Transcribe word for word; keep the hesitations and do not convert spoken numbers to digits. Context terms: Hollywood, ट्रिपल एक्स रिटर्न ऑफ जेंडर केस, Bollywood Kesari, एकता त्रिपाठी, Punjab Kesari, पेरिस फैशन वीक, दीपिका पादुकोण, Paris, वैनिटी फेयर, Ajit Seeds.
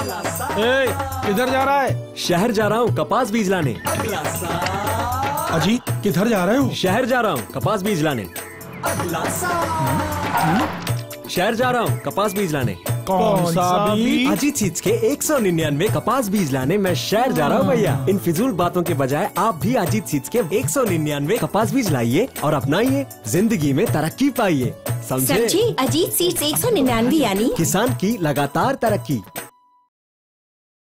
ए, किधर जा रहा है? शहर जा रहा हूँ कपास बीज लाने। अजीत किधर जा रहे हो? शहर जा रहा हूँ कपास बीज लाने। शहर जा रहा हूँ कपास बीज लाने। कौन सा बीज? अजीत सीड्स के एक सौ निन्यानवे कपास बीज लाने मैं शहर जा रहा हूँ भैया। इन फिजूल बातों के बजाय आप भी अजीत सीड्स के एक सौ निन्यानवे कपास बीज लाइए और अपनाइए, जिंदगी में तरक्की पाइए। समझे? अजीत सीड्स एक सौ निन्यानवे यानी किसान की लगातार तरक्की।